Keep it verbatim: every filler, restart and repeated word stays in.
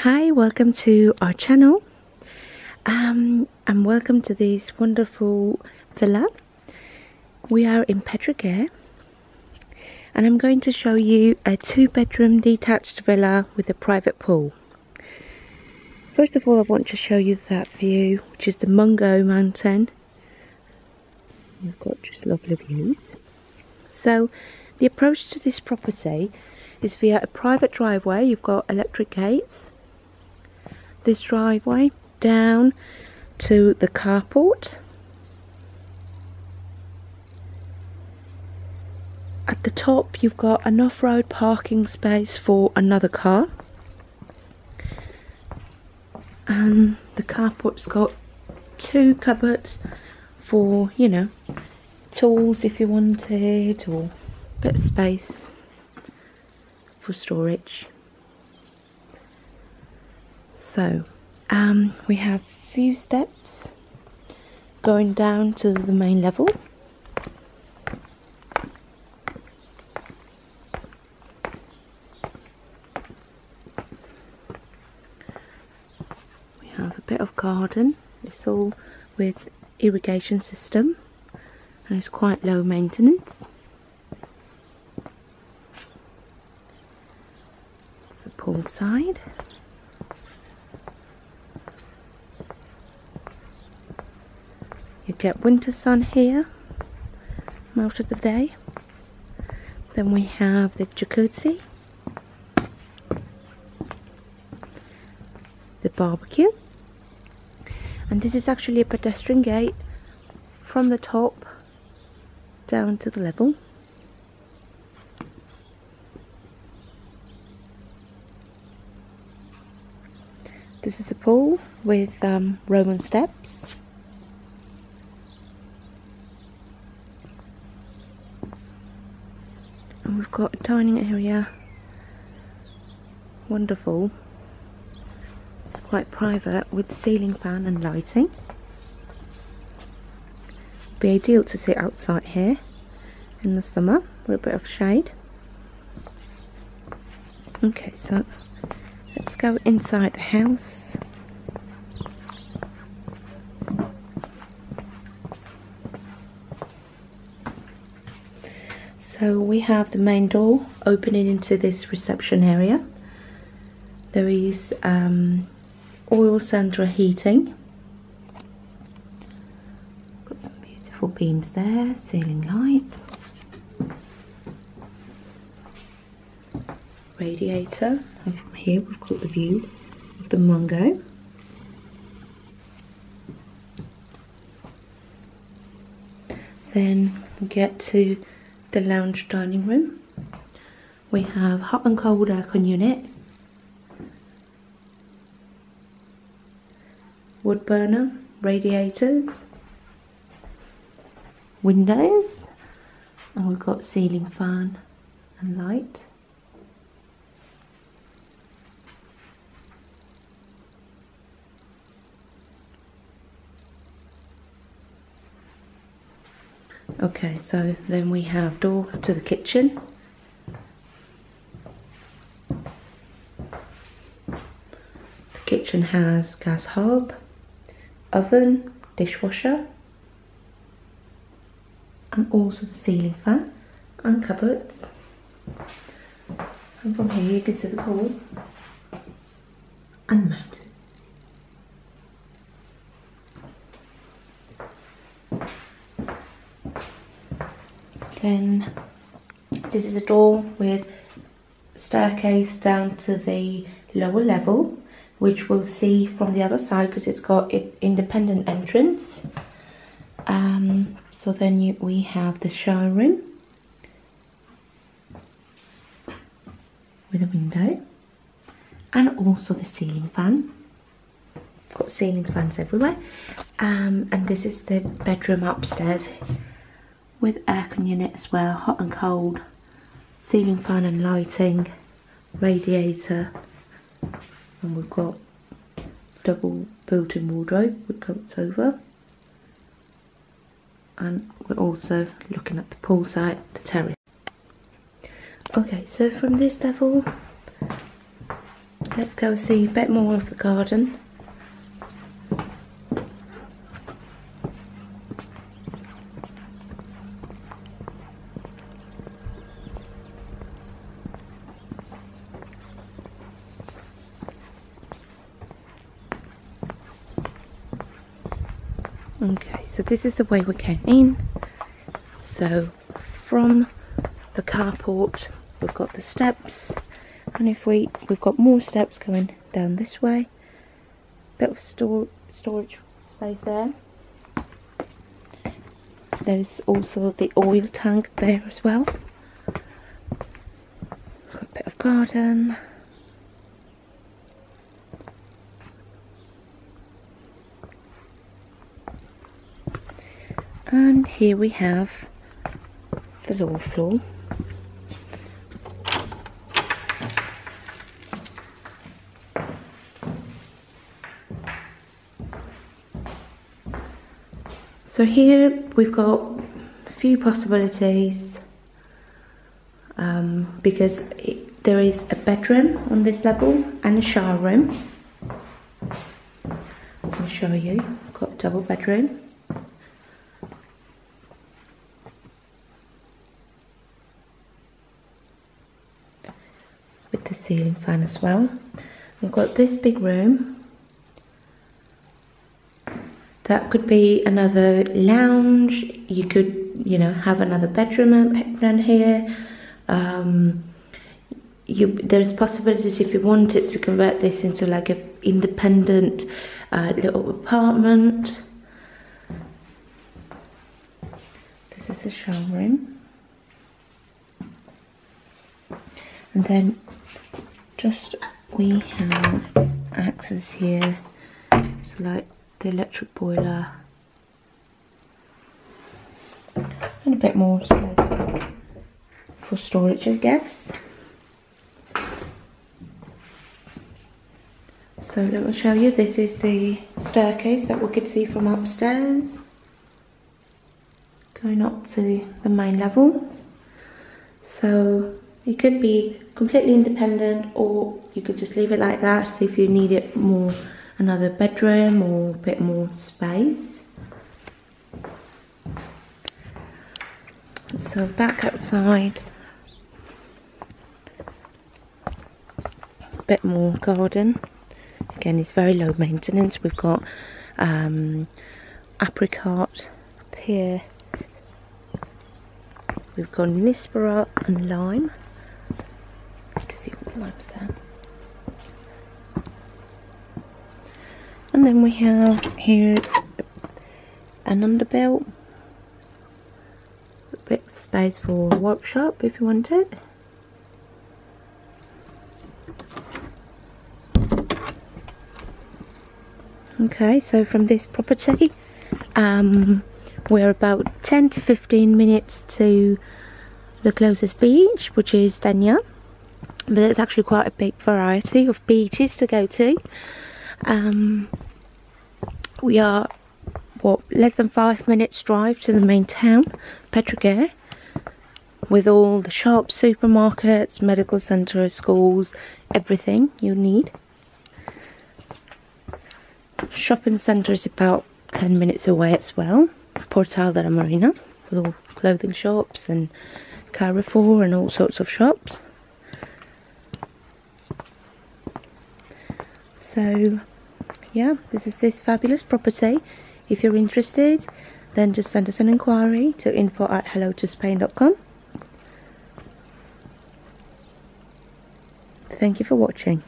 Hi, welcome to our channel um, and welcome to this wonderful villa. We are in Pedreguer and I'm going to show you a two bedroom detached villa with a private pool. First of all, I want to show you that view, which is the Montgo mountain. You've got just lovely views. So the approach to this property is via a private driveway. You've got electric gates. This driveway down to the carport. At the top you've got an off-road parking space for another car, and the carport's got two cupboards for, you know, tools if you wanted, or a bit of space for storage. So um, we have a few steps going down to the main level. We have a bit of garden. It's all with irrigation system and it's quite low maintenance. It's the pool side. You get winter sun here most of the day. Then we have the jacuzzi, the barbecue, and this is actually a pedestrian gate from the top down to the level. This is a pool with um, Roman steps. And we've got a dining area, wonderful, it's quite private, with ceiling fan and lighting. Be ideal to sit outside here in the summer with a bit of shade. Okay, so let's go inside the house. So we have the main door opening into this reception area. There is um, oil central heating. Got some beautiful beams there, ceiling light. Radiator, and from here we've got the view of the Montgo. Then we get to the lounge dining room. We have hot and cold aircon unit, wood burner, radiators, windows, and we've got ceiling fan and light. Okay, so then we have door to the kitchen. The kitchen has gas hob, oven, dishwasher, and also the ceiling fan and cupboards. And from here you can see the pool and mountain. Then this is a door with staircase down to the lower level, which we'll see from the other side because it's got an independent entrance. Um, so then you, we have the shower room with a window and also the ceiling fan. We've got ceiling fans everywhere. Um, and this is the bedroom upstairs, with aircon unit as well, hot and cold, ceiling fan and lighting, radiator, and we've got double built-in wardrobe with coats over. And we're also looking at the poolside, the terrace. Okay, so from this level Let's go see a bit more of the garden. Okay, so this is the way we came in. So from the carport we've got the steps, and if we we've got more steps going down this way. Bit of store, storage space there. There's also the oil tank there as well. Got a bit of garden. And here we have the lower floor. So here we've got a few possibilities, um, because it, there is a bedroom on this level and a shower room. I'll show you. I've got a double bedroom. The ceiling fan as well. We've got this big room that could be another lounge. You could, you know, have another bedroom down here. Um, you, there's possibilities if you wanted to convert this into like an independent uh, little apartment. This is the shower room, and then. Just we have access here, so like the electric boiler and a bit more space for storage, I guess. So let me show you. This is the staircase that we could see from upstairs, going up to the main level. So it could be completely independent, or you could just leave it like that, see if you need it more, another bedroom or a bit more space. So back outside, a bit more garden. Again, it's very low maintenance. We've got um, apricot, pear, we've got nispera and lime. Limes there. And then we have here an underbuilt, a bit of space for a workshop if you want it. Okay, so from this property um, we're about ten to fifteen minutes to the closest beach, which is Denia. But there's actually quite a big variety of beaches to go to. Um, we are, what, less than five minutes drive to the main town, Pedreguer, with all the shops, supermarkets, medical centres, schools, everything you need. Shopping centre is about ten minutes away as well. Portal de la Marina, with all clothing shops and Carrefour and all sorts of shops. So yeah, this is this fabulous property. If you're interested, then just send us an inquiry to info at hello to spain dot com. Thank you for watching.